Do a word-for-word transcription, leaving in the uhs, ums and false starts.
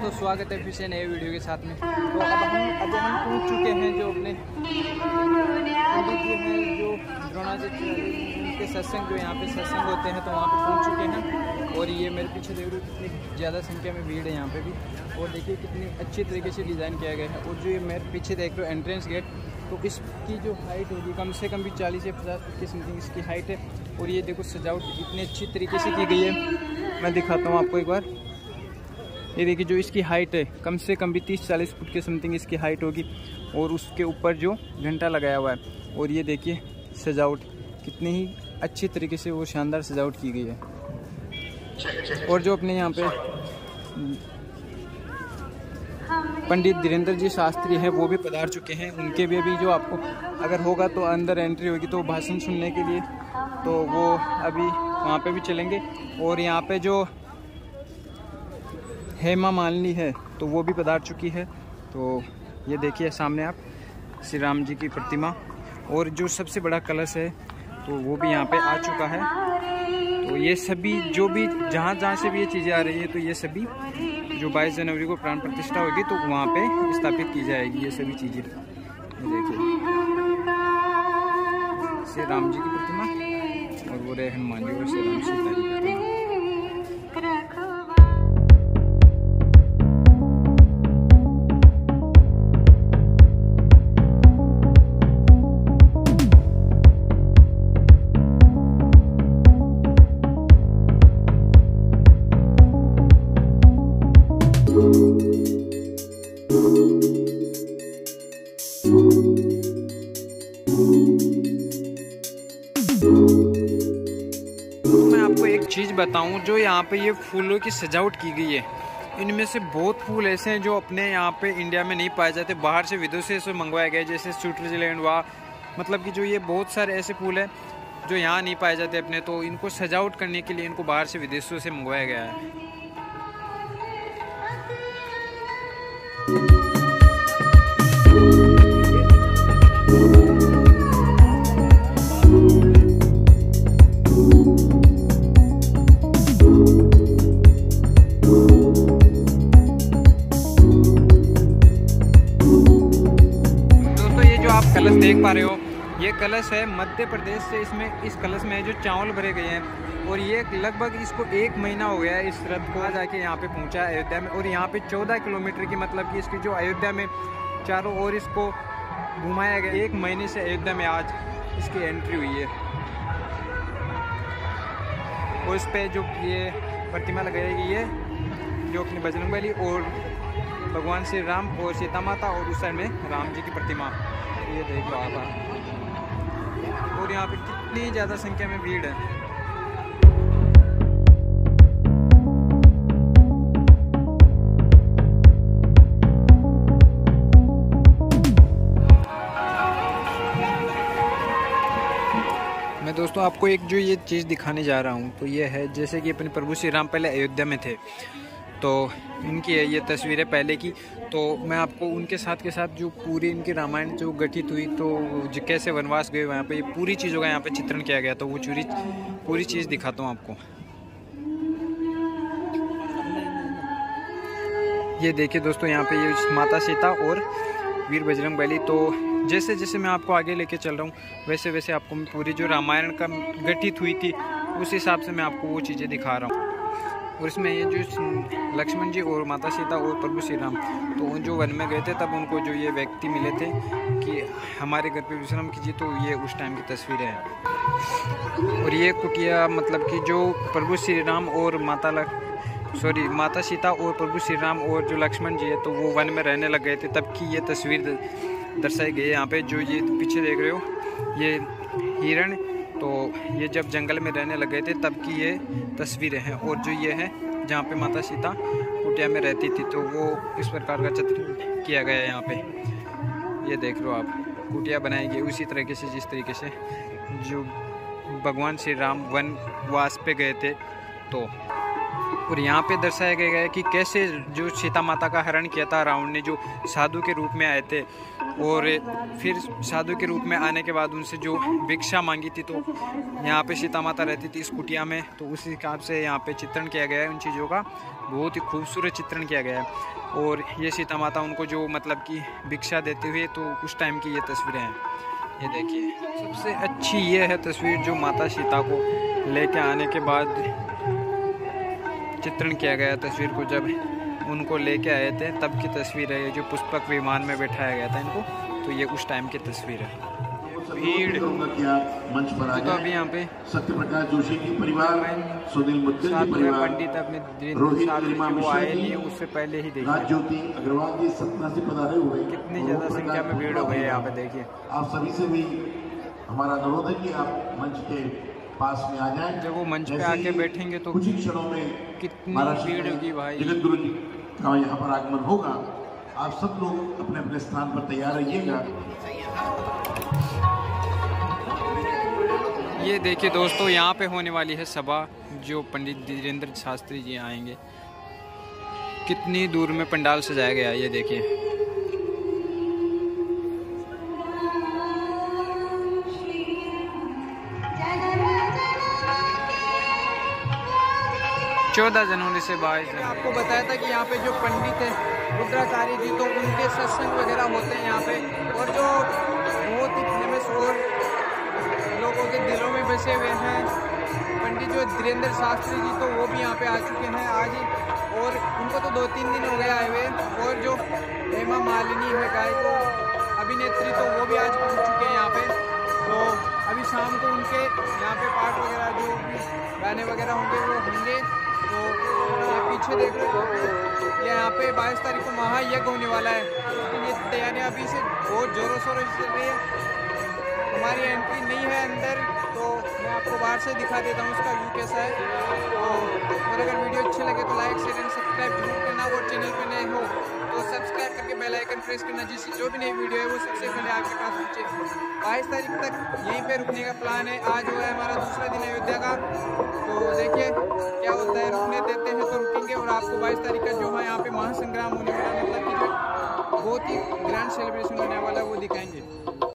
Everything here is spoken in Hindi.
दोस्तों, स्वागत है फिर से नए वीडियो के साथ में। तो अब हम अब हम पहुँच चुके हैं जो अपने जो द्रोणाचार्य के सत्संग, जो यहाँ पे सत्संग होते हैं, तो वहाँ पे पहुँच चुके हैं। और ये मेरे पीछे देख रहे हो कितनी ज़्यादा संख्या में भीड़ है यहाँ पे भी। और देखिए कितनी अच्छी तरीके से डिज़ाइन किया गया है। और जो ये मेरे पीछे देख रहे हो एंट्रेंस गेट, तो इसकी जो हाइट होगी कम से कम भी चालीस या पचास फीट की समथिंग इसकी हाइट है। और ये देखो सजावट इतनी अच्छी तरीके से की गई है, मैं दिखाता हूँ आपको एक बार। ये देखिए जो इसकी हाइट है कम से कम भी तीस चालीस फुट के समथिंग इसकी हाइट होगी। और उसके ऊपर जो घंटा लगाया हुआ है। और ये देखिए सजावट कितनी ही अच्छी तरीके से वो शानदार सजावट की गई है। और जो अपने यहाँ पे पंडित धीरेन्द्र जी शास्त्री हैं वो भी पधार चुके हैं। उनके भी अभी जो आपको अगर होगा तो अंदर एंट्री होगी तो भाषण सुनने के लिए, तो वो अभी वहाँ पे भी चलेंगे। और यहाँ पे जो हेमा मालिनी है तो वो भी पधार चुकी है। तो ये देखिए सामने आप श्री राम जी की प्रतिमा। और जो सबसे बड़ा कलश है तो वो भी यहाँ पे आ चुका है। तो ये सभी जो भी जहाँ जहाँ से भी ये चीज़ें आ रही है, तो ये सभी जो बाईस जनवरी को प्राण प्रतिष्ठा होगी तो वहाँ पे स्थापित की जाएगी ये सभी चीज़ें। देखिए श्री राम जी की प्रतिमा, और वो रहे हनुमान जी और श्री राम सीता जी की प्रतिमा। चीज़ बताऊं, जो यहाँ पे ये फूलों की सजावट की गई है, इनमें से बहुत फूल ऐसे हैं जो अपने यहाँ पे इंडिया में नहीं पाए जाते, बाहर से विदेशों से मंगवाए गए, जैसे स्विट्जरलैंड वा मतलब कि जो ये बहुत सारे ऐसे फूल हैं जो यहाँ नहीं पाए जाते अपने, तो इनको सजावट करने के लिए इनको बाहर से विदेशों से मंगवाया गया है। देख पा रहे हो ये कलश है मध्य प्रदेश से, इसमें इस कलश में जो चावल भरे गए हैं। और ये लगभग इसको एक महीना हो गया है इस रथ को जाके यहाँ पे पहुँचा अयोध्या में। और यहाँ पे चौदह किलोमीटर की मतलब कि इसकी जो अयोध्या में चारों ओर इसको घुमाया गया, एक महीने से अयोध्या में आज इसकी एंट्री हुई है। और इस पर जो ये प्रतिमा लगाई गई है जो अपनी बजरंग बली और भगवान श्री राम और सीता माता, और उस में राम जी की प्रतिमा, ये देख रहा था। और यहाँ पे कितनी ज़्यादा संख्या में भीड़ है। मैं दोस्तों आपको एक जो ये चीज़ दिखाने जा रहा हूँ, तो ये है जैसे कि अपने प्रभु श्री राम पहले अयोध्या में थे, तो इनकी है ये तस्वीरें पहले की। तो मैं आपको उनके साथ के साथ जो पूरी इनकी रामायण जो गठित हुई, तो जो कैसे वनवास गए वहाँ पे, ये पूरी चीज़ों का यहाँ पे चित्रण किया गया। तो वो चूरी पूरी चीज़ दिखाता हूँ आपको। ये देखिए दोस्तों यहाँ पे ये माता सीता और वीर बजरंग बली। तो जैसे जैसे मैं आपको आगे लेके चल रहा हूँ वैसे वैसे आपको मैं पूरी जो रामायण का गठित हुई थी उस हिसाब से मैं आपको वो चीज़ें दिखा रहा हूँ। और इसमें ये जो लक्ष्मण जी और माता सीता और प्रभु श्री राम, तो उन जो वन में गए थे तब उनको जो ये व्यक्ति मिले थे कि हमारे घर पे विश्राम कीजिए, तो ये उस टाइम की तस्वीरें हैं। और ये कुटिया मतलब कि जो प्रभु श्री राम और माता लक्ष्मी सॉरी माता सीता और प्रभु श्री राम और जो लक्ष्मण जी है तो वो वन में रहने लग गए थे, तब की ये तस्वीर दर्शाई गई है। यहाँ पर जो ये पीछे देख रहे हो ये हिरण, तो ये जब जंगल में रहने लग गए थे तब की ये तस्वीरें हैं। और जो ये है जहाँ पे माता सीता कुटिया में रहती थी, तो वो इस प्रकार का चित्र किया गया है यहाँ पे। ये देख लो आप, कुटिया बनाई गई उसी तरीके से जिस तरीके से जो भगवान श्री राम वनवास पे गए थे। तो और यहाँ पे दर्शाया गया है कि कैसे जो सीता माता का हरण किया था रावण ने, जो साधु के रूप में आए थे, और फिर साधु के रूप में आने के बाद उनसे जो भिक्षा मांगी थी, तो यहाँ पे सीता माता रहती थी इस कुटिया में। तो उस हिसाब से यहाँ पे चित्रण किया गया है उन चीज़ों का, बहुत ही खूबसूरत चित्रण किया गया है। और ये सीता माता उनको जो मतलब कि भिक्षा देते हुए, तो उस टाइम की ये तस्वीरें हैं। ये देखिए सबसे अच्छी ये है तस्वीर जो माता सीता को लेके आने के बाद चित्रण किया गया तस्वीर को, जब उनको लेके आए थे तब की तस्वीर है, जो पुष्पक विमान में बैठाया गया था इनको, तो ये उस टाइम की तस्वीर है। भीड़ मंच पर आ गए, तो अभी यहाँ पे सत्यप्रकाश जोशी की परिवार, सुनील मुद्गल की परिवार, पंडित धीरेन्द्र शास्त्री आए नहीं, उससे पहले ही देखिए ज्योति अग्रवाल जी सतना से पधारे हुए, कितनी ज्यादा संख्या में भीड़ हो गई है यहाँ पे। देखिए आप सभी से भी हमारा अनुरोध है कि आप मंच के पास में आ जाए, जब वो मंच पे आके बैठेंगे तो कुछ ही क्षणों में कितनी भीड़ होगी भाई। जगत गुरु जी का यहाँ पर आगमन होगा, आप सब लोग अपने अपने स्थान पर तैयार रहिएगा। ये देखिए दोस्तों, यहाँ पे होने वाली है सभा, जो पंडित धीरेन्द्र शास्त्री जी आएंगे। कितनी दूर में पंडाल सजाया गया है, ये देखिए। चौदह जनवरी से बाईस आपको बताया था कि यहाँ पे जो पंडित है रुद्राचार्य जी, तो उनके सत्संग वगैरह होते हैं यहाँ पे, और जो बहुत ही फेमस और लोगों के दिलों में बसे हुए हैं पंडित जो धीरेन्द्र शास्त्री जी, तो वो भी यहाँ पे आ चुके हैं आज ही, और उनको तो दो तीन दिन हो गए आए हुए। और जो हेमा मालिनी है गायक अभिनेत्री, तो वो भी आज पहुँच चुके हैं यहाँ पे। तो अभी शाम को उनके यहाँ पे पाठ वगैरह जो गाने वगैरह होंगे वो होंगे। तो ये पीछे देख रहे हो, ये यहाँ पे बाईस तारीख को महायज्ञ होने वाला है, उसके लिए तैयारियाँ अभी से बहुत जोरों शोरों से चल रही है। हमारी एंट्री नहीं है अंदर, तो मैं आपको बाहर से दिखा देता हूँ उसका व्यू कैसा है। तो और अगर वीडियो अच्छी लगे तो लाइक शेयर एंड सब्सक्राइब जरूर करना, और चैनल पर नए हो तो सब्सक्राइब करके बेल आइकन प्रेस करना, जिससे जो भी नई वीडियो है वो सबसे पहले आपके पास पहुँचे। बाईस तारीख तक यहीं पे रुकने का प्लान है। आज हुआ है हमारा दूसरा दिन अयोध्या का, तो देखिए क्या होता है, रुकने देते हैं तो रुकेंगे। और आपको बाईस तारीख का जो है यहाँ पे महासंग्राम होने वाला, मतलब कि बहुत ही ग्रैंड सेलिब्रेशन होने वाला है, वो दिखाएंगे।